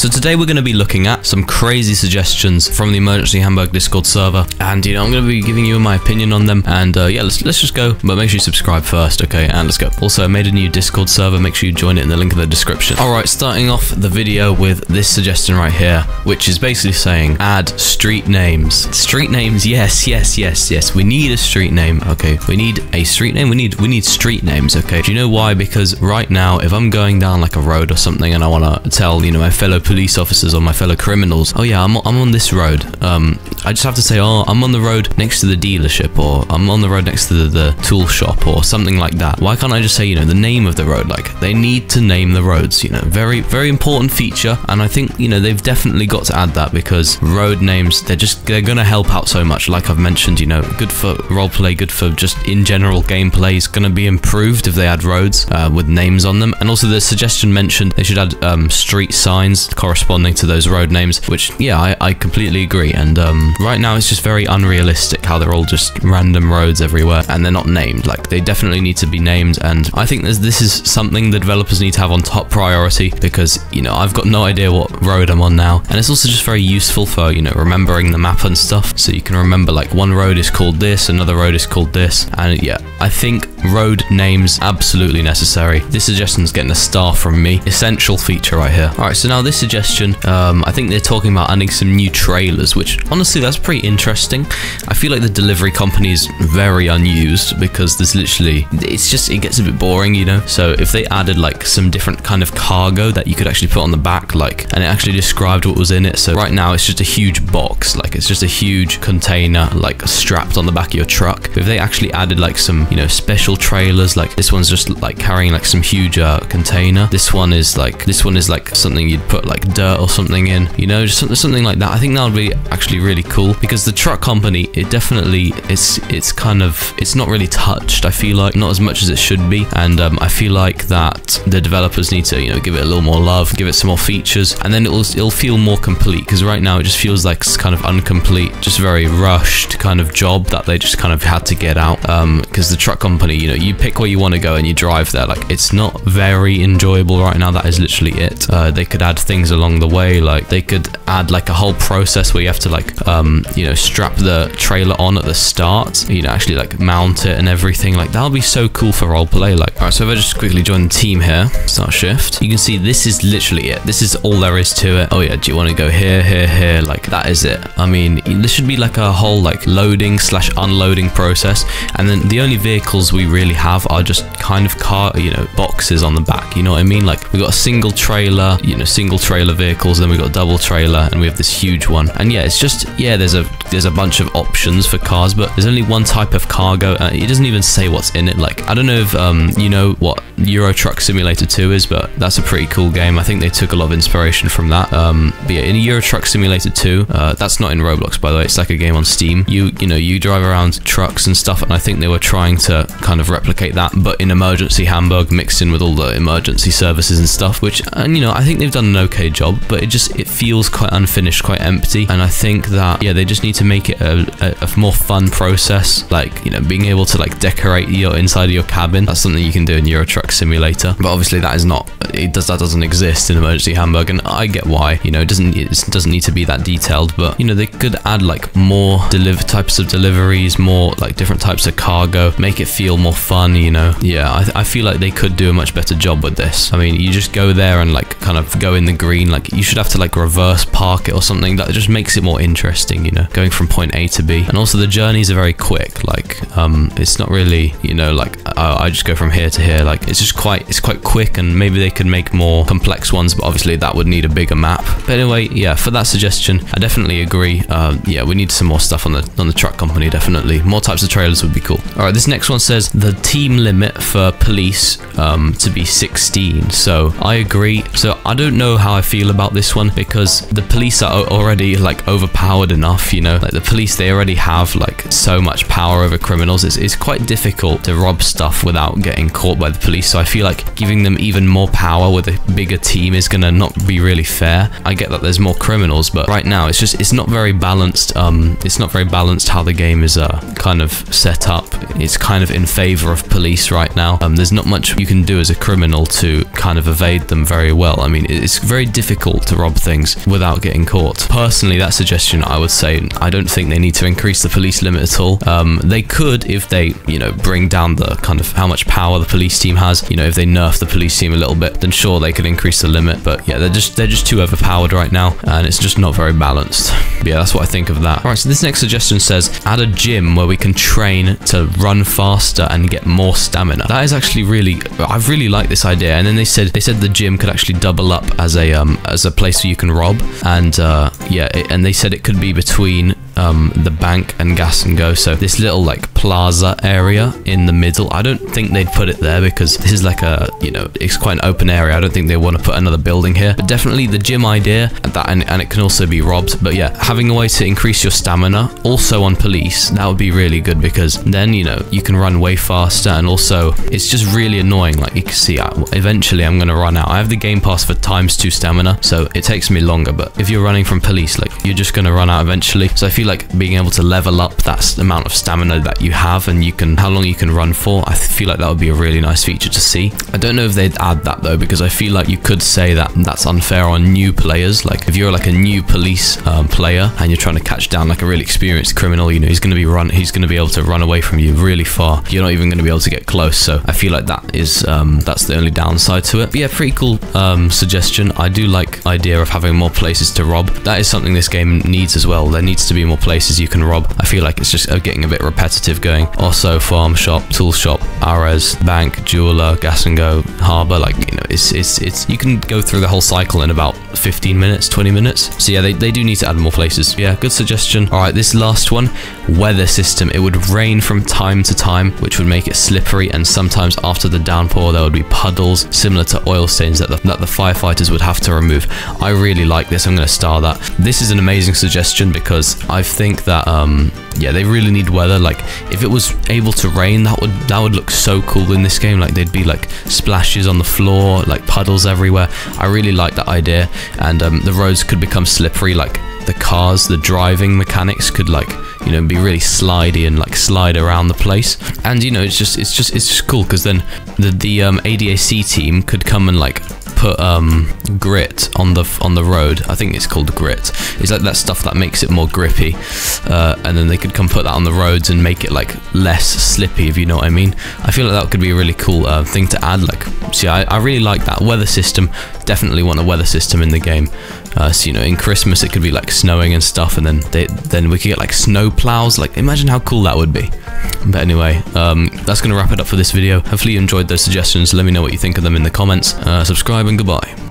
So today we're going to be looking at some crazy suggestions from the Emergency Hamburg Discord server, and you know, I'm going to be giving you my opinion on them, and yeah, let's just go. But make sure you subscribe first, okay? And let's go. Also, I made a new Discord server, make sure you join it in the link in the description. Alright, starting off the video with this suggestion right here, which is basically saying add street names. Street names, yes, we need a street name, okay? We need a street name, we need street names, okay? Do you know why? Because right now, if I'm going down like a road or something and I want to tell, you know, my fellow police officers or my fellow criminals, oh yeah, I'm on this road, I just have to say, oh, I'm on the road next to the dealership, or I'm on the road next to the tool shop, or something like that. Why can't I just say, you know, the name of the road? Like, they need to name the roads, you know, very, very important feature, and I think, you know, they've definitely got to add that, because road names, they're gonna help out so much. Like I've mentioned, you know, good for roleplay, good for just in general gameplay, is gonna be improved if they add roads with names on them. And also the suggestion mentioned they should add street signs corresponding to those road names, which, yeah, I completely agree. And right now it's just very unrealistic how they're all just random roads everywhere and they're not named. Like, they definitely need to be named, and I think this is something the developers need to have on top priority, because, you know, I've got no idea what road I'm on now, and it's also just very useful for, you know, remembering the map and stuff, so you can remember, like, one road is called this, another road is called this, and yeah, I think road names absolutely necessary. This suggestion's getting a star from me. Essential feature right here. Alright, so now this suggestion, I think they're talking about adding some new trailers, which, honestly, that's pretty interesting. I feel like the delivery company is very unused, because there's literally, it's just, it gets a bit boring, you know? So if they added, like, some different kind of cargo that you could actually put on the back, like, and it actually described what was in it. So right now, it's just a huge box, like, it's just a huge container, like, strapped on the back of your truck. If they actually added, like, some, you know, special trailers, like, this one's just, like, carrying, like, some huge container. This one is, like, something you'd put, like, dirt or something in, you know, just something like that. I think that would be actually really cool, because the truck company, it definitely, it's kind of, it's not really touched, I feel like, not as much as it should be, and I feel like that the developers need to, you know, give it a little more love, give it some more features, and then it'll feel more complete, because right now it just feels like it's kind of incomplete, just very rushed kind of job that they just kind of had to get out, because the truck company, you know, you pick where you want to go and you drive there, like, it's not very enjoyable right now. That is literally it. They could add things along the way, like they could add like a whole process where you have to, like, you know, strap the trailer on at the start, you know, actually, like, mount it and everything. Like, that'll be so cool for roleplay. Like, alright, so if I just quickly join the team here, start shift, you can see this is literally it. This is all there is to it. Oh yeah, do you want to go here, here, here? Like, that is it. I mean, this should be like a whole, like, loading / unloading process, and then the only vehicles we really have are just kind of car, you know, boxes on the back, you know what I mean? Like, we've got a single trailer, you know, single trailer vehicles, then we've got a double trailer, and we have this huge one. And yeah, it's just, yeah, there's a bunch of options for cars, but there's only one type of cargo, and it doesn't even say what's in it. Like, I don't know if you know what Euro Truck Simulator 2 is, but that's a pretty cool game. I think they took a lot of inspiration from that. But yeah, in Euro Truck Simulator 2, that's not in Roblox, by the way, it's like a game on Steam. You know, you drive around trucks and stuff, and I think they were trying to kind of replicate that, but in Emergency Hamburg, mixed in with all the emergency services and stuff, which, and you know, I think they've done an okay job, but it feels quite unfinished, quite empty, and I think that, yeah, they just need to make it a more fun process, like, you know, being able to, like, decorate your inside of your cabin. That's something you can do in Euro Truck Simulator, but obviously that is not, that doesn't exist in Emergency Hamburg, and I get why, you know, it doesn't need to be that detailed, but, you know, they could add, like, more types of deliveries, more, like, different types of cargo, make it feel more fun, you know. Yeah, I feel like they could do a much better job with this. I mean, you just go there and, like, kind of go in the green, like, you should have to, like, reverse park it or something. That just makes it more interesting, you know, going from point A to B. And also the journeys are very quick, like, it's not really, you know, like, I just go from here to here, like, it's quite quick, and maybe they could make more complex ones, but obviously that would need a bigger map. But anyway, yeah, for that suggestion, I definitely agree. Yeah, we need some more stuff on the truck company, definitely. More types of trailers would be cool. Alright, this next one says the team limit for police to be 16, so I agree. So I don't know how I feel about this one, because the police are already, like, overpowered enough, you know, like, the police, they already have, like, so much power over criminals. It's quite difficult to rob stuff without getting caught by the police, so I feel like giving them even more power with a bigger team is gonna not be really fair. I get that there's more criminals, but right now it's not very balanced how the game is kind of set up. It's kind of in favor of police right now. There's not much you can do as a criminal to kind of evade them very well. I mean, it's very difficult to rob things without getting caught. Personally, that suggestion, I would say, I don't think they need to increase the police limit at all. They could if they, you know, bring down the kind of how much power the police team has. You know, if they nerf the police team a little bit, then sure, they could increase the limit. But yeah, they're just too overpowered right now, and it's just not very balanced. But yeah, that's what I think of that. All right, so this next suggestion says add a gym where we can train to run faster and get more stamina. That is actually really, I really like this idea. And then they said the gym could actually double up as a place where you can rob, and yeah, and they said it could be between the bank and Gas and Go, so this little like plaza area in the middle. I don't think they'd put it there because this is like a, you know, it's quite an open area. I don't think they want to put another building here, but definitely the gym idea, and it can also be robbed. But yeah, having a way to increase your stamina also on police, that would be really good, because then, you know, you can run way faster, and also it's just really annoying. Like you can see, eventually I'm gonna run out. I have the game pass for ×2 stamina, so it takes me longer, but if you're running from police, like, you're just gonna run out eventually. So I feel like being able to level up that amount of stamina that you have, and you can, how long you can run for, I feel like that would be a really nice feature to see. I don't know if they'd add that though, because I feel like you could say that that's unfair on new players. Like if you're like a new police player and you're trying to catch down like a really experienced criminal, you know, he's going to be able to run away from you really far. You're not even going to be able to get close. So I feel like that is that's the only downside to it. But yeah, pretty cool suggestion. I do like the idea of having more places to rob. That is something this game needs as well. There needs to be more places you can rob. I feel like it's just getting a bit repetitive going. Also, farm shop, tool shop, Ares, bank, jeweler, Gas and Go, harbor. Like, you know, it's you can go through the whole cycle in about 15 minutes, 20 minutes. So yeah, they do need to add more places. Yeah, good suggestion. All right, this last one, weather system. It would rain from time to time, which would make it slippery, and sometimes after the downpour there would be puddles similar to oil stains that the firefighters would have to remove. I really like this. I'm going to star that. This is an amazing suggestion because I think that yeah, they really need weather. Like if it was able to rain, that would look so cool in this game. Like there'd be like splashes on the floor, like puddles everywhere. I really like that idea. And the roads could become slippery, like the cars, the driving mechanics could, like, you know, be really slidey and like slide around the place. And you know, it's just cool, because then the ADAC team could come and like put grit on the road. I think it's called grit. It's like that stuff that makes it more grippy, and then they could come put that on the roads and make it like less slippy, if you know what I mean. I feel like that could be a really cool thing to add. Like, see, I really like that weather system. Definitely want a weather system in the game. So you know, in Christmas it could be like snowing and stuff, and then we could get like snow plows. Like, imagine how cool that would be. But anyway, that's gonna wrap it up for this video. Hopefully you enjoyed those suggestions. Let me know what you think of them in the comments. Subscribe and goodbye.